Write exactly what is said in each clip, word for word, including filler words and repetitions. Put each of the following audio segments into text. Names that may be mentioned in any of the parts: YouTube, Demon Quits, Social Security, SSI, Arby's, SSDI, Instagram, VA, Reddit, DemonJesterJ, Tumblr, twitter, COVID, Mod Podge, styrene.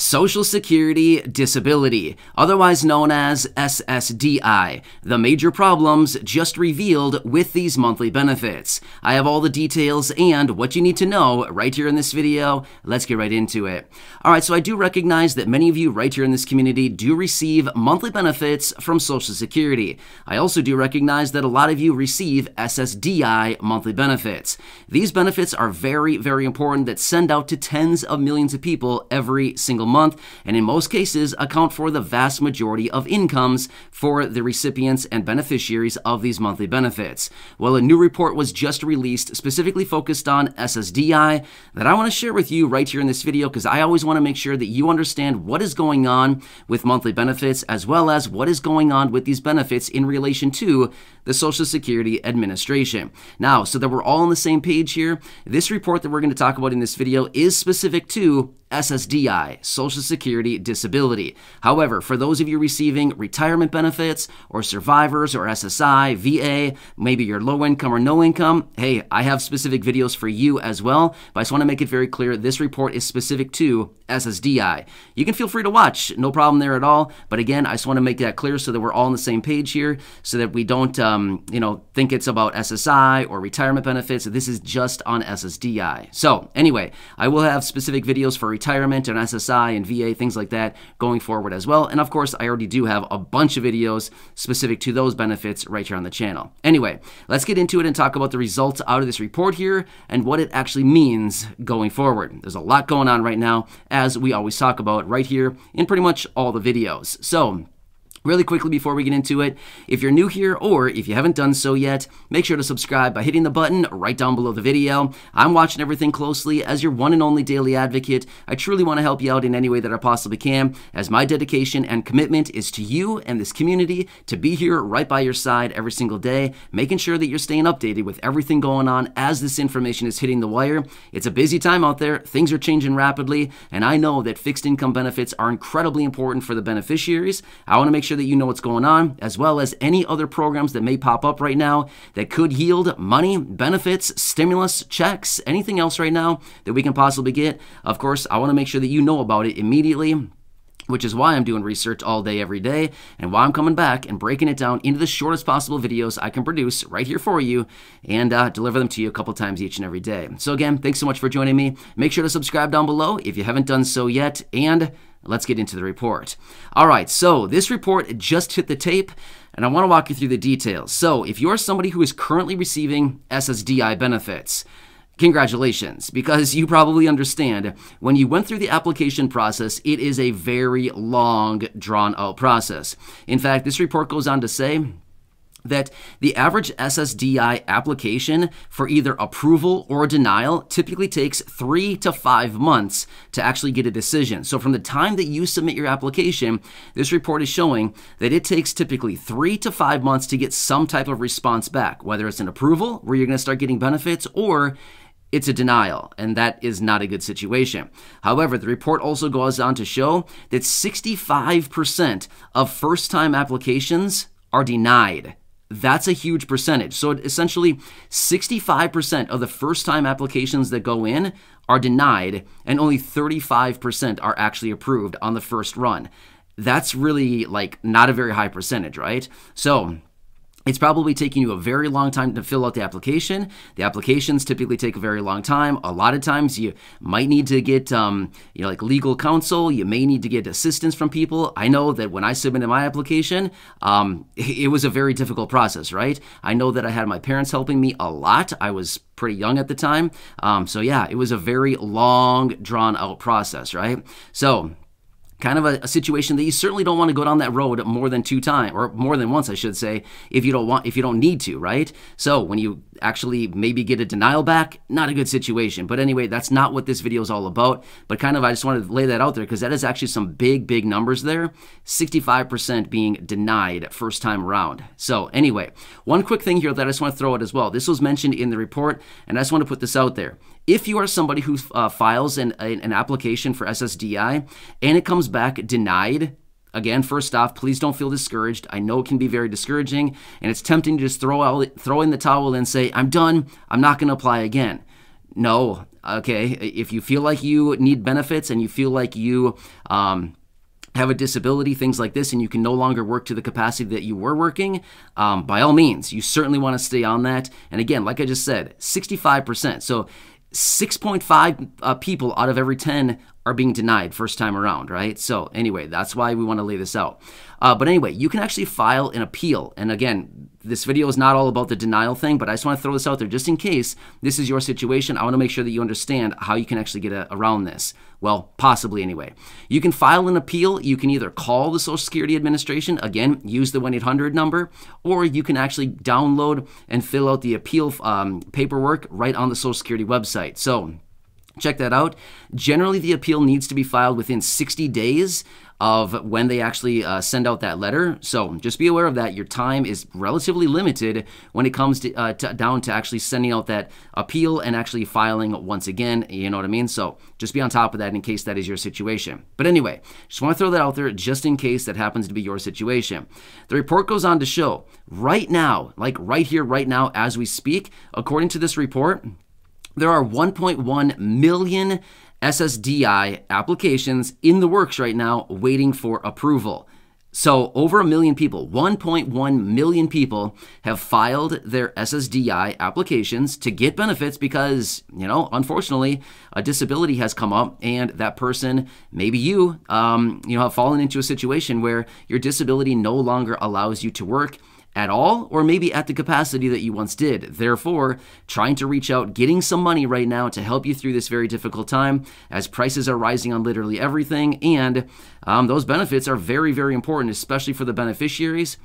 Social Security Disability, otherwise known as S S D I, the major problems just revealed with these monthly benefits. I have all the details and what you need to know right here in this video. Let's get right into it. All right, so I do recognize that many of you right here in this community do receive monthly benefits from Social Security. I also do recognize that a lot of you receive S S D I monthly benefits. These benefits are very, very important that send out to tens of millions of people every single month, and in most cases account for the vast majority of incomes for the recipients and beneficiaries of these monthly benefits. Well, a new report was just released specifically focused on S S D I that I want to share with you right here in this video, because I always want to make sure that you understand what is going on with monthly benefits as well as what is going on with these benefits in relation to the Social Security Administration. Now, so that we're all on the same page here, this report that we're going to talk about in this video is specific to S S D I, Social Security Disability. However, for those of you receiving retirement benefits or survivors or S S I, V A, maybe you're low income or no income, hey, I have specific videos for you as well, but I just want to make it very clear this report is specific to S S D I. You can feel free to watch, no problem there at all, but again, I just want to make that clear so that we're all on the same page here, so that we don't um, you know, think it's about S S I or retirement benefits. This is just on S S D I. So anyway, I will have specific videos for retirement and S S I and V A, things like that, going forward as well. And of course, I already do have a bunch of videos specific to those benefits right here on the channel. Anyway, let's get into it and talk about the results out of this report here and what it actually means going forward. There's a lot going on right now, as we always talk about right here in pretty much all the videos. So really quickly before we get into it, if you're new here or if you haven't done so yet, make sure to subscribe by hitting the button right down below the video. I'm watching everything closely as your one and only daily advocate. I truly want to help you out in any way that I possibly can, as my dedication and commitment is to you and this community, to be here right by your side every single day, making sure that you're staying updated with everything going on as this information is hitting the wire. It's a busy time out there. Things are changing rapidly, and I know that fixed income benefits are incredibly important for the beneficiaries. I want to make sure that you know what's going on, as well as any other programs that may pop up right now that could yield money, benefits, stimulus, checks, anything else right now that we can possibly get. Of course, I want to make sure that you know about it immediately, which is why I'm doing research all day, every day, and why I'm coming back and breaking it down into the shortest possible videos I can produce right here for you, and uh, deliver them to you a couple times each and every day. So again, thanks so much for joining me. Make sure to subscribe down below if you haven't done so yet, and let's get into the report. All right, so this report just hit the tape, and I want to walk you through the details. So if you're somebody who is currently receiving S S D I benefits, congratulations, because you probably understand when you went through the application process, it is a very long, drawn-out process. In fact, this report goes on to say that the average S S D I application for either approval or denial typically takes three to five months to actually get a decision. So from the time that you submit your application, this report is showing that it takes typically three to five months to get some type of response back, whether it's an approval where you're going to start getting benefits, or it's a denial, and that is not a good situation. However, the report also goes on to show that sixty-five percent of first-time applications are denied. That's a huge percentage. So essentially, sixty-five percent of the first-time applications that go in are denied, and only thirty-five percent are actually approved on the first run. That's really like not a very high percentage, right? So it's probably taking you a very long time to fill out the application. The applications typically take a very long time. A lot of times you might need to get um, you know, like legal counsel. You may need to get assistance from people. I know that when I submitted my application, um, it was a very difficult process, right? I know that I had my parents helping me a lot. I was pretty young at the time. Um, so yeah, it was a very long, drawn out process, right? So kind of a, a situation that you certainly don't want to go down that road more than two times, or more than once, I should say, if you don't want, if you don't need to, right? So when you actually maybe get a denial back, not a good situation. But anyway, that's not what this video is all about. But kind of, I just wanted to lay that out there because that is actually some big, big numbers there. sixty-five percent being denied first time around. So anyway, one quick thing here that I just want to throw out as well. This was mentioned in the report, and I just want to put this out there. If you are somebody who uh, files an, an application for S S D I and it comes back denied, again, first off, please don't feel discouraged. I know it can be very discouraging, and it's tempting to just throw out, throw in the towel and say, I'm done, I'm not going to apply again. No. Okay, if you feel like you need benefits and you feel like you um, have a disability, things like this, and you can no longer work to the capacity that you were working, um, by all means, you certainly want to stay on that. And again, like I just said, sixty-five percent. So six point five uh, people out of every ten are being denied first time around, right? So anyway, that's why we want to lay this out. Uh, but anyway, you can actually file an appeal. And again, this video is not all about the denial thing, but I just want to throw this out there just in case this is your situation. I want to make sure that you understand how you can actually get a, around this. Well, possibly anyway. You can file an appeal. You can either call the Social Security Administration, again, use the one eight hundred number, or you can actually download and fill out the appeal um, paperwork right on the Social Security website. So check that out. Generally, the appeal needs to be filed within sixty days of when they actually uh, send out that letter. So just be aware of that. Your time is relatively limited when it comes to, uh, to down to actually sending out that appeal and actually filing once again, you know what I mean? So just be on top of that in case that is your situation. But anyway, just want to throw that out there just in case that happens to be your situation. The report goes on to show right now, like right here, right now, as we speak, according to this report, there are one point one million S S D I applications in the works right now waiting for approval. So over a million people, one point one million people have filed their S S D I applications to get benefits because, you know, unfortunately, a disability has come up and that person, maybe you, um, you know, have fallen into a situation where your disability no longer allows you to work at all, or maybe at the capacity that you once did. Therefore, trying to reach out, getting some money right now to help you through this very difficult time as prices are rising on literally everything. And um, those benefits are very, very important, especially for the beneficiaries.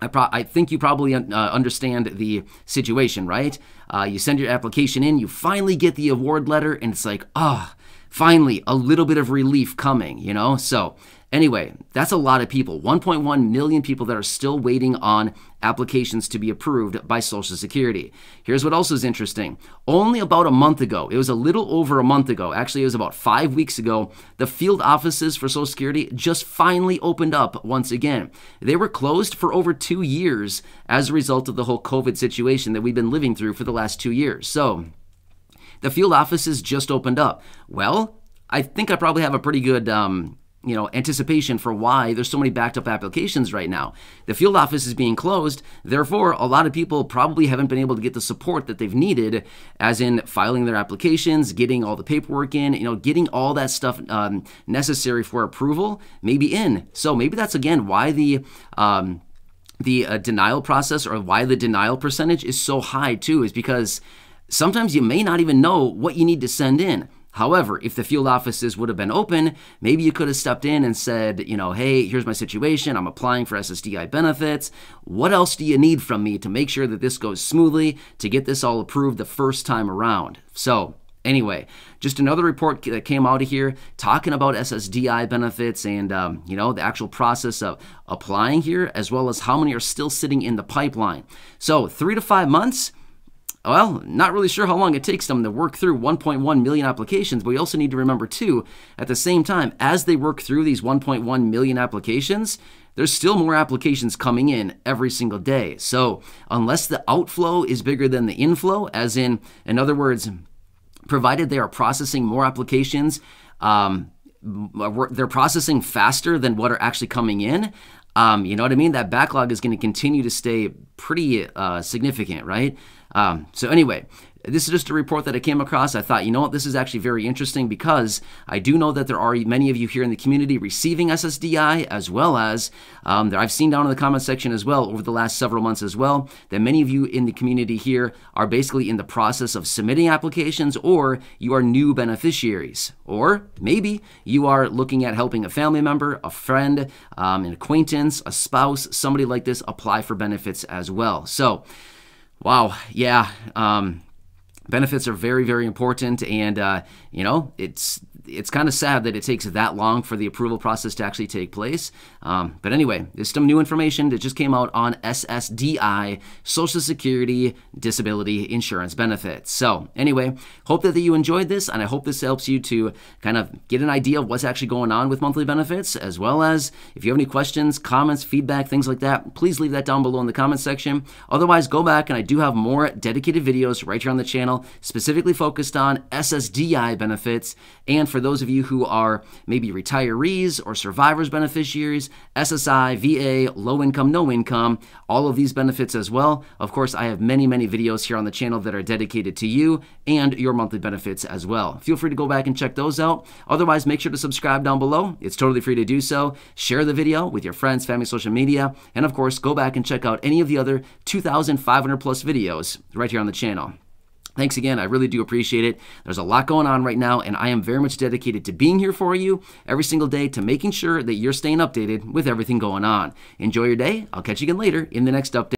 I, pro I think you probably un uh, understand the situation, right? Uh, you send your application in, you finally get the award letter, and it's like, ah, oh, finally, a little bit of relief coming, you know? So anyway, that's a lot of people, one point one million people that are still waiting on applications to be approved by Social Security. Here's what else is interesting. Only about a month ago, it was a little over a month ago, actually it was about five weeks ago, the field offices for Social Security just finally opened up once again. They were closed for over two years as a result of the whole COVID situation that we've been living through for the last two years. So the field offices just opened up. Well, I think I probably have a pretty good um, you know, anticipation for why there's so many backed up applications right now. The field office is being closed. Therefore, a lot of people probably haven't been able to get the support that they've needed, as in filing their applications, getting all the paperwork in, you know, getting all that stuff um, necessary for approval, maybe in. So maybe that's, again, why the um, the uh, denial process, or why the denial percentage is so high too, is because sometimes you may not even know what you need to send in. However, if the field offices would have been open, maybe you could have stepped in and said, you know, hey, here's my situation. I'm applying for S S D I benefits. What else do you need from me to make sure that this goes smoothly, to get this all approved the first time around? So anyway, just another report that came out of here talking about S S D I benefits and, um, you know, the actual process of applying here, as well as how many are still sitting in the pipeline. So three to five months. Well, not really sure how long it takes them to work through one point one million applications, but we also need to remember too, at the same time, as they work through these one point one million applications, there's still more applications coming in every single day. So unless the outflow is bigger than the inflow, as in, in other words, provided they are processing more applications, um, they're processing faster than what are actually coming in, um, you know what I mean? That backlog is going to continue to stay pretty uh, significant, right? Um, so anyway, this is just a report that I came across. I thought, you know what, this is actually very interesting because I do know that there are many of you here in the community receiving S S D I, as well as um, that I've seen down in the comment section as well over the last several months as well, that many of you in the community here are basically in the process of submitting applications, or you are new beneficiaries, or maybe you are looking at helping a family member, a friend, um, an acquaintance, a spouse, somebody like this apply for benefits as well. So wow. Yeah. Um, benefits are very, very important. And, uh, you know, it's it's kind of sad that it takes that long for the approval process to actually take place. Um, but anyway, there's some new information that just came out on S S D I, Social Security Disability Insurance Benefits. So anyway, hope that you enjoyed this, and I hope this helps you to kind of get an idea of what's actually going on with monthly benefits, as well as if you have any questions, comments, feedback, things like that, please leave that down below in the comment section. Otherwise, go back, and I do have more dedicated videos right here on the channel, specifically focused on S S D I benefits. And for those of you who are maybe retirees or survivors beneficiaries, S S I, V A, low income, no income, all of these benefits as well. Of course, I have many, many videos here on the channel that are dedicated to you and your monthly benefits as well. Feel free to go back and check those out. Otherwise, make sure to subscribe down below. It's totally free to do so. Share the video with your friends, family, social media, and of course, go back and check out any of the other two thousand five hundred plus videos right here on the channel. Thanks again. I really do appreciate it. There's a lot going on right now, and I am very much dedicated to being here for you every single day, to making sure that you're staying updated with everything going on. Enjoy your day. I'll catch you again later in the next update.